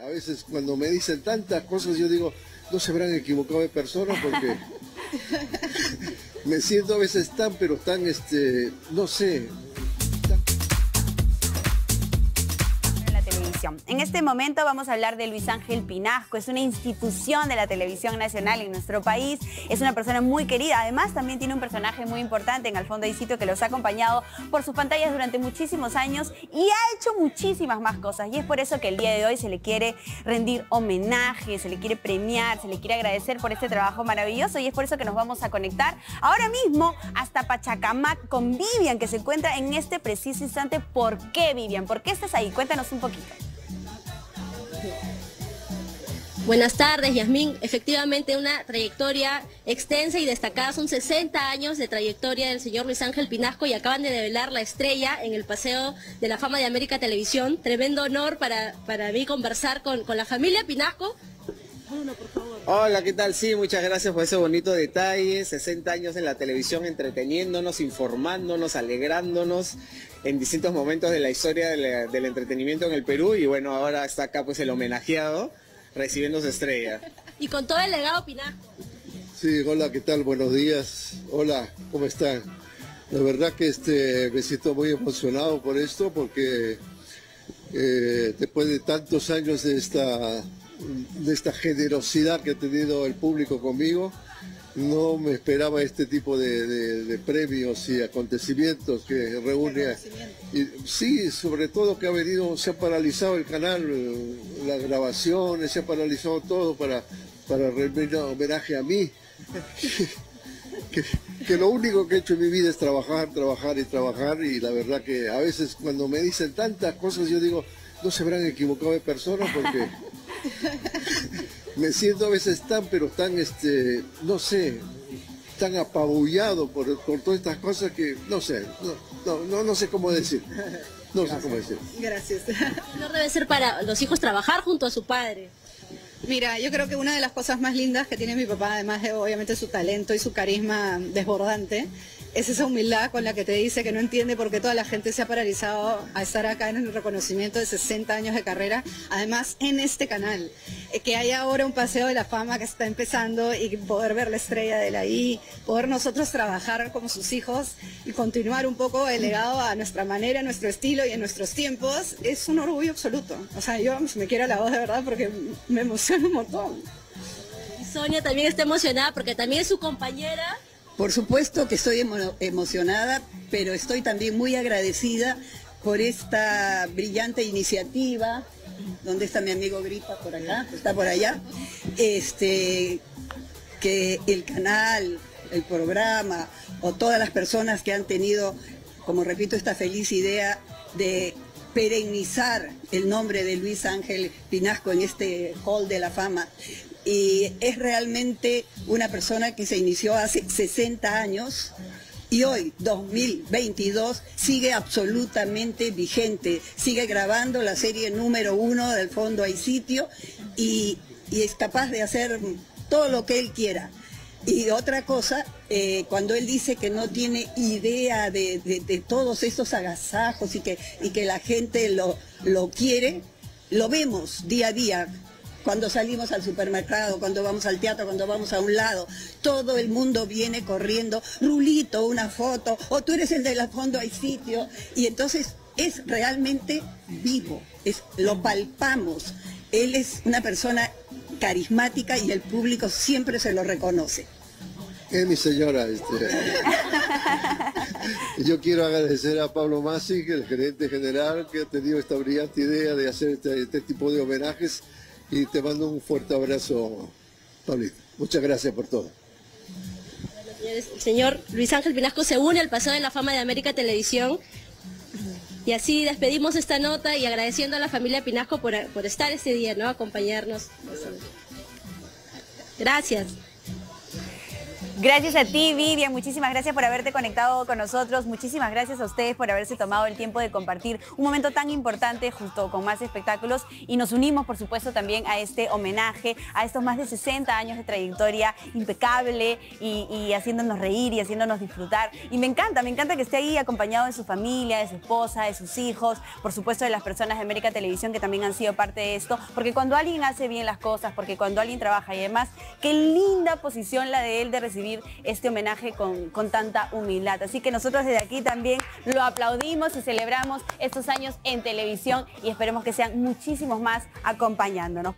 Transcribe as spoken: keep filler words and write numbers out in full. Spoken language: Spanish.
A veces cuando me dicen tantas cosas yo digo, no se habrán equivocado de persona porque me siento a veces tan, pero tan, este, no sé. En este momento vamos a hablar de Luis Ángel Pinasco. Es una institución de la televisión nacional en nuestro país. Es una persona muy querida. Además, también tiene un personaje muy importante en Al Fondo Hay Sitio que los ha acompañado por sus pantallas durante muchísimos años y ha hecho muchísimas más cosas. Y es por eso que el día de hoy se le quiere rendir homenaje, se le quiere premiar, se le quiere agradecer por este trabajo maravilloso. Y es por eso que nos vamos a conectar ahora mismo hasta Pachacamac con Vivian, que se encuentra en este preciso instante. ¿Por qué, Vivian? ¿Por qué estás ahí? Cuéntanos un poquito. Buenas tardes, Yasmín. Efectivamente, una trayectoria extensa y destacada. Son sesenta años de trayectoria del señor Luis Ángel Pinasco y acaban de develar la estrella en el Paseo de la Fama de América Televisión. Tremendo honor para, para mí conversar con, con la familia Pinasco. Uno, por favor. Hola, ¿qué tal? Sí, muchas gracias por ese bonito detalle. sesenta años en la televisión entreteniéndonos, informándonos, alegrándonos en distintos momentos de la historia de la, del entretenimiento en el Perú. Y bueno, ahora está acá pues el homenajeado recibiendo su estrella. Y con todo el legado Pinasco. Sí, hola, ¿qué tal? Buenos días. Hola, ¿cómo están? La verdad que este, me siento muy emocionado por esto porque eh, después de tantos años de esta, de esta generosidad que ha tenido el público conmigo, no me esperaba este tipo de, de, de premios y acontecimientos que reúne. Y, sí, sobre todo que ha venido, se ha paralizado el canal, las grabaciones, se ha paralizado todo para, para rendir homenaje a mí. que, que lo único que he hecho en mi vida es trabajar, trabajar y trabajar. Y la verdad que a veces cuando me dicen tantas cosas yo digo, no se habrán equivocado de persona porque... Me siento a veces tan, pero tan, este, no sé, tan apabullado por, por todas estas cosas que, no sé, no, no, no, no sé cómo decir, no Gracias. sé cómo decir. Gracias. No debe ser para los hijos trabajar junto a su padre. Mira, yo creo que una de las cosas más lindas que tiene mi papá, además de obviamente su talento y su carisma desbordante, es esa humildad con la que te dice que no entiende por qué toda la gente se ha paralizado a estar acá en el reconocimiento de sesenta años de carrera, además en este canal. Que hay ahora un paseo de la fama que está empezando y poder ver la estrella de la I, poder nosotros trabajar como sus hijos y continuar un poco el legado a nuestra manera, a nuestro estilo y en nuestros tiempos, es un orgullo absoluto. O sea, yo me quiero la voz de verdad porque me emociona un montón. Y Sonia también está emocionada porque también es su compañera. Por supuesto que estoy emo emocionada, pero estoy también muy agradecida por esta brillante iniciativa. ¿Dónde está mi amigo Gripa? Por acá, está por allá. Este, que el canal, el programa o todas las personas que han tenido, como repito, esta feliz idea de perennizar el nombre de Luis Ángel Pinasco en este Hall de la Fama. Y es realmente una persona que se inició hace sesenta años y hoy, dos mil veintidós, sigue absolutamente vigente. Sigue grabando la serie número uno del Fondo Hay Sitio y, y es capaz de hacer todo lo que él quiera. Y otra cosa, eh, cuando él dice que no tiene idea de, de, de todos estos agasajos y que, y que la gente lo, lo quiere, lo vemos día a día. Cuando salimos al supermercado, cuando vamos al teatro, cuando vamos a un lado, todo el mundo viene corriendo, Rulito, una foto, o tú eres el del Fondo Hay Sitio, y entonces es realmente vivo, es, lo palpamos. Él es una persona carismática y el público siempre se lo reconoce. Eh, mi señora, este, yo quiero agradecer a Pablo Masi, el gerente general, que ha tenido esta brillante idea de hacer este, este tipo de homenajes. Y te mando un fuerte abrazo, Pablito. Muchas gracias por todo. El señor Luis Ángel Pinasco se une al Paseo de la Fama de América Televisión. Y así despedimos esta nota y agradeciendo a la familia Pinasco por, por estar este día, ¿no? Acompañarnos. Gracias. Gracias a ti, Vivian. Muchísimas gracias por haberte conectado con nosotros. Muchísimas gracias a ustedes por haberse tomado el tiempo de compartir un momento tan importante junto con Más Espectáculos. Y nos unimos, por supuesto, también a este homenaje a estos más de sesenta años de trayectoria impecable y, y haciéndonos reír y haciéndonos disfrutar. Y me encanta, me encanta que esté ahí acompañado de su familia, de su esposa, de sus hijos, por supuesto de las personas de América Televisión que también han sido parte de esto. Porque cuando alguien hace bien las cosas, porque cuando alguien trabaja, y además, qué linda posición la de él de recibir este homenaje con, con tanta humildad. Así que nosotros desde aquí también lo aplaudimos y celebramos estos años en televisión y esperemos que sean muchísimos más acompañándonos.